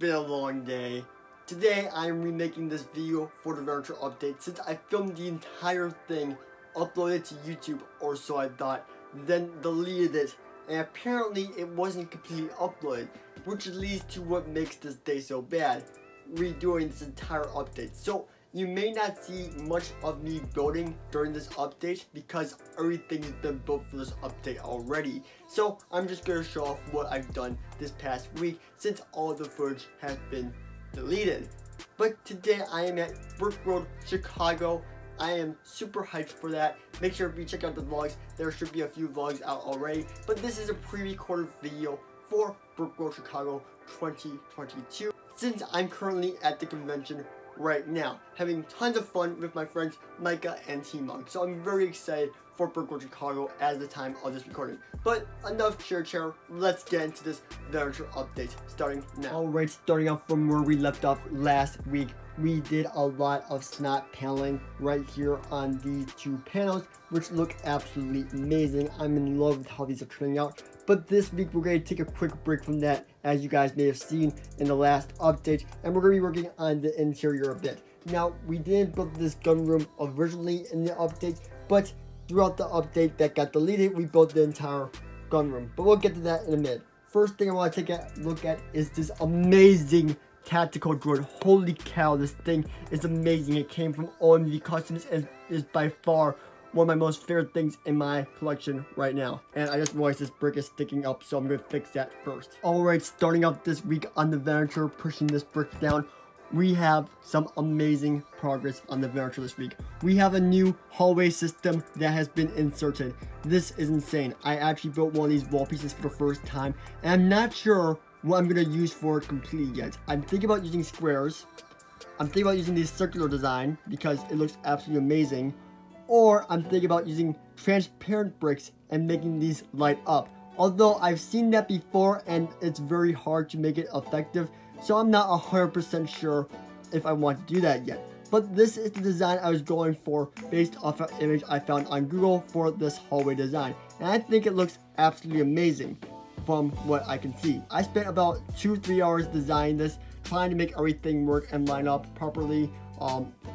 been a long day. Today I am remaking this video for the Rancher update since I filmed the entire thing, uploaded to YouTube, or so I thought, then deleted it, and apparently it wasn't completely uploaded, which leads to what makes this day so bad, redoing this entire update. So you may not see much of me building during this update because everything has been built for this update already. So I'm just going to show off what I've done this past week since all the footage has been deleted. But today I am at Brickworld Chicago. I am super hyped for that. Make sure you check out the vlogs. There should be a few vlogs out already. But this is a pre-recorded video for Brickworld Chicago 2022 since I'm currently at the convention right now, having tons of fun with my friends Micah and T-Monk. So I'm very excited for Brickworld Chicago as the time of this recording. But enough chair, let's get into this Rancher update starting now. Alright, starting off from where we left off last week, we did a lot of snot paneling right here on these two panels, which look absolutely amazing. I'm in love with how these are turning out. But this week we're going to take a quick break from that, as you guys may have seen in the last update, and we're going to be working on the interior a bit. Now, we didn't build this gun room originally in the update, but throughout the update that got deleted, we built the entire gun room. But we'll get to that in a minute. First thing I want to take a look at is this amazing tactical droid. Holy cow, this thing is amazing. It came from OMV Customs and is by far one of my most favorite things in my collection right now. And I just realized this brick is sticking up, so I'm gonna fix that first. Alright, starting off this week on the Rancher, pushing this brick down, we have some amazing progress on the Rancher this week. We have a new hallway system that has been inserted. This is insane. I actually built one of these wall pieces for the first time, and I'm not sure what I'm gonna use for it completely yet. I'm thinking about using squares. I'm thinking about using this circular design because it looks absolutely amazing. Or I'm thinking about using transparent bricks and making these light up. Although I've seen that before and it's very hard to make it effective, so I'm not 100% sure if I want to do that yet. But this is the design I was going for based off an image I found on Google for this hallway design. And I think it looks absolutely amazing from what I can see. I spent about 2-3 hours designing this, trying to make everything work and line up properly.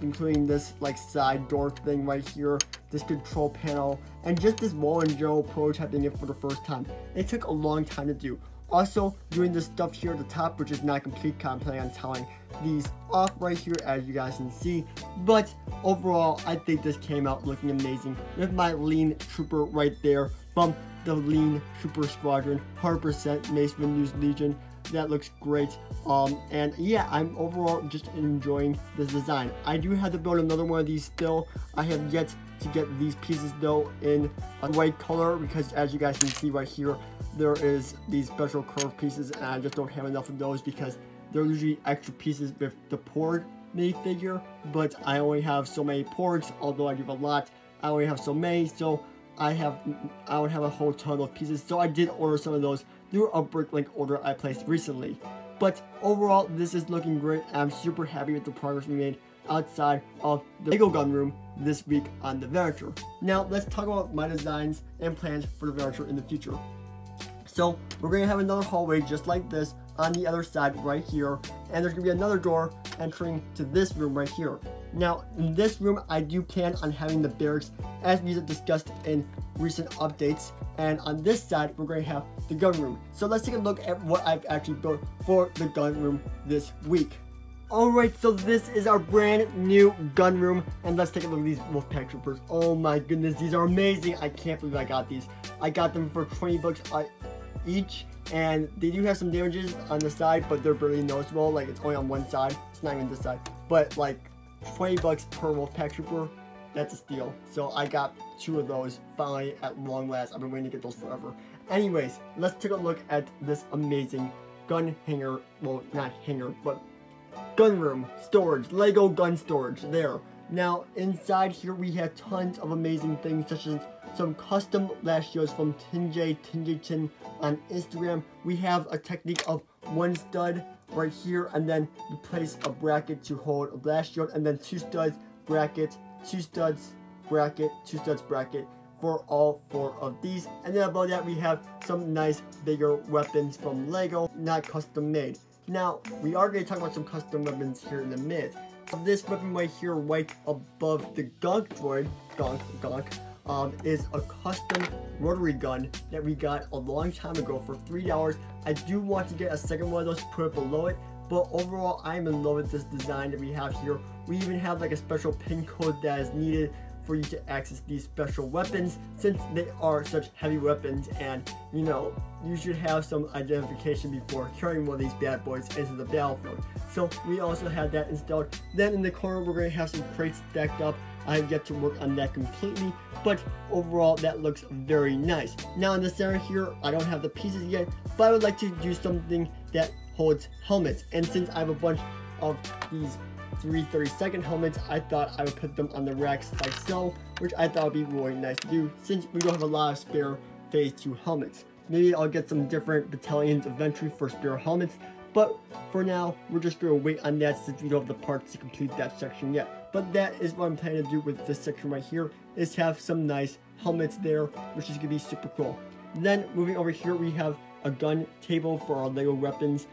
Including this like side door thing right here, this control panel, and just this wall in general, prototyping it for the first time. It took a long time to do. Also, doing this stuff here at the top, which is not complete, I'm planning on tying these off right here as you guys can see. But overall, I think this came out looking amazing with my Lean Trooper right there from The Lean Super Squadron, 100% Mace Windu's Legion. That looks great, and yeah, I'm overall just enjoying this design. I do have to build another one of these still. I have yet to get these pieces though in a white color because as you guys can see right here, there is these special curved pieces and I just don't have enough of those because they're usually extra pieces with the poured minifigure, but I only have so many porgs. Although I give a lot, I only have so many, so I would have a whole ton of pieces, so I did order some of those through a Bricklink order I placed recently. But overall, this is looking great. I'm super happy with the progress we made outside of the LEGO gun room this week on the Rancher. Now, let's talk about my designs and plans for the Rancher in the future. So, we're going to have another hallway just like this on the other side right here, and there's going to be another door entering to this room right here. Now, in this room, I do plan on having the barracks as we discussed in recent updates. And on this side, we're going to have the gun room. So let's take a look at what I've actually built for the gun room this week. Alright, so this is our brand new gun room. And let's take a look at these Wolfpack Troopers. Oh my goodness, these are amazing. I can't believe I got these. I got them for 20 bucks each. And they do have some damages on the side, but they're barely noticeable. Like, it's only on one side. It's not even this side. But, like, 20 bucks per Wolfpack Trooper, that's a steal. So I got two of those finally at long last. I've been waiting to get those forever. Anyways, let's take a look at this amazing gun hanger, well, not hanger, but gun room storage, LEGO gun storage there. Now, inside here we have tons of amazing things such as some custom lashios from Tinjay Tinjitin on Instagram. We have a technique of one stud right here, and then you place a bracket to hold a blast shield, and then two studs, bracket, two studs, bracket, two studs, bracket for all four of these. And then above that we have some nice bigger weapons from LEGO, not custom made. Now, we are going to talk about some custom weapons here in a minute. So this weapon right here, right above the Gonk droid, is a custom rotary gun that we got a long time ago for $3. I do want to get a second one of those, put it below it, but overall I'm in love with this design that we have here. We even have like a special pin code that is needed for you to access these special weapons, since they are such heavy weapons, and you know, you should have some identification before carrying one of these bad boys into the battlefield. So we also had that installed. Then in the corner we're going to have some crates stacked up. I have yet to work on that completely, but overall that looks very nice. Now in the center here, I don't have the pieces yet, but I would like to do something that holds helmets, and since I have a bunch of these 332nd helmets, I thought I would put them on the racks like so, which I thought would be really nice to do since we don't have a lot of spare phase 2 helmets. Maybe I'll get some different battalions eventually for spare helmets, but for now we're just going to wait on that since we don't have the parts to complete that section yet. But that is what I'm planning to do with this section right here, is have some nice helmets there, which is going to be super cool. Then moving over here, we have a gun table for our LEGO weapons.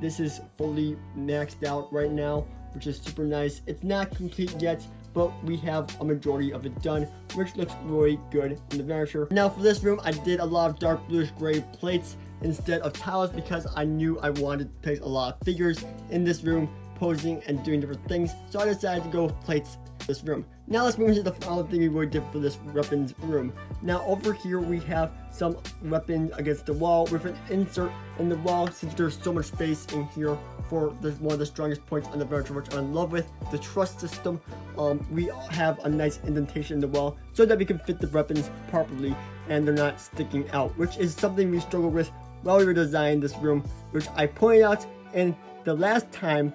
This is fully maxed out right now, which is super nice. It's not complete yet, but we have a majority of it done, which looks really good in the Vanisher. Now for this room, I did a lot of dark bluish gray plates instead of tiles because I knew I wanted to place a lot of figures in this room, posing and doing different things, so I decided to go with plates in this room. Now let's move into the final thing we really did for this weapons room. Now over here we have some weapons against the wall with an insert in the wall, since there's so much space in here for one of the strongest points on the Vanisher, which I'm in love with, the truss system. We have a nice indentation in the wall so that we can fit the weapons properly and they're not sticking out, which is something we struggled with while we were designing this room, which I pointed out in the last time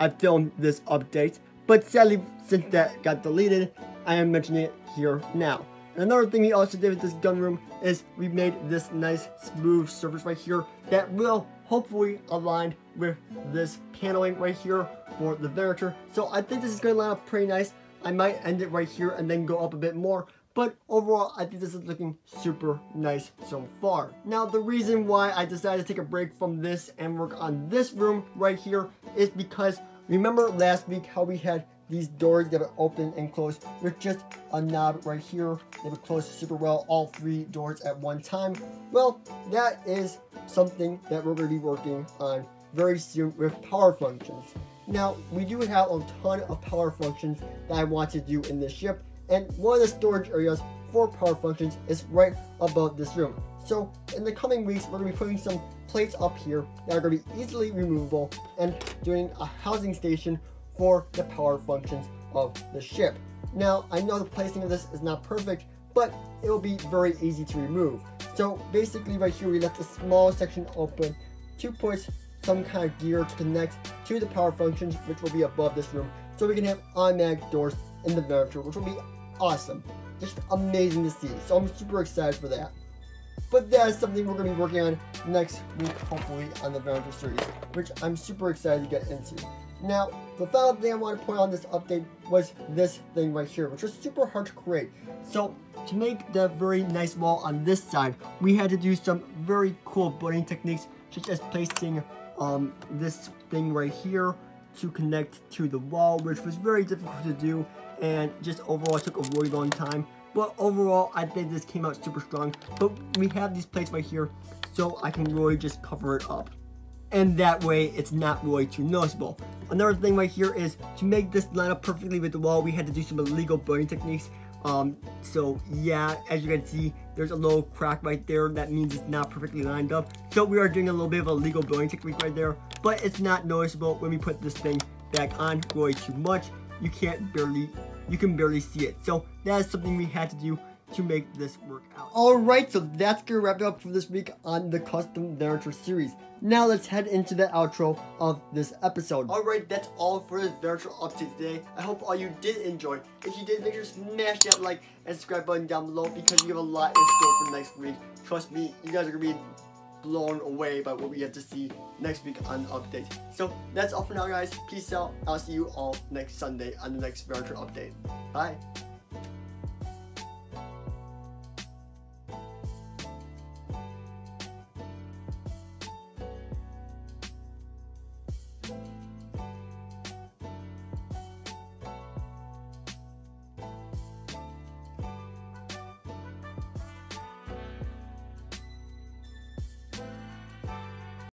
I filmed this update, but sadly since that got deleted, I am mentioning it here now. And another thing we also did with this gun room is we made this nice smooth surface right here that will hopefully align with this paneling right here for the Vanisher. So I think this is going to line up pretty nice. I might end it right here and then go up a bit more, but overall I think this is looking super nice so far. Now the reason why I decided to take a break from this and work on this room right here is because, remember last week how we had these doors that would open and close with just a knob right here. They would close super well, all three doors at one time. Well, that is something that we're going to be working on very soon with power functions. Now, we do have a ton of power functions that I want to do in this ship, and one of the storage areas for power functions is right above this room. So in the coming weeks, we're going to be putting some plates up here that are going to be easily removable and doing a housing station for the power functions of the ship. Now, I know the placing of this is not perfect, but it will be very easy to remove. So basically right here, we left a small section open to put some kind of gear to connect to the power functions, which will be above this room, so we can have automatic doors in the Vanisher, which will be awesome. Just amazing to see, so I'm super excited for that. But that is something we're going to be working on next week, hopefully, on the Vanisher series, which I'm super excited to get into. Now, the final thing I want to point out on this update was this thing right here, which was super hard to create. So, to make the very nice wall on this side, we had to do some very cool building techniques, such as placing this thing right here to connect to the wall, which was very difficult to do, and just overall took a really long time. But overall, I think this came out super strong. But we have these plates right here, so I can really just cover it up, and that way it's not really too noticeable. Another thing right here is, to make this line up perfectly with the wall, we had to do some illegal building techniques. So yeah, as you can see, there's a little crack right there. That means it's not perfectly lined up. So we are doing a little bit of a illegal building technique right there, but it's not noticeable when we put this thing back on really too much. You can barely see it. So that is something we had to do to make this work out. Alright, so that's gonna wrap it up for this week on the custom Vanisher series. Now let's head into the outro of this episode. Alright, that's all for this Vanisher update today. I hope all you did enjoy. If you did, make sure to smash that like and subscribe button down below, because we have a lot in store for next week. Trust me, you guys are gonna be blown away by what we have to see next week on the update. So that's all for now, guys. Peace out. I'll see you all next Sunday on the next Vanisher update. Bye.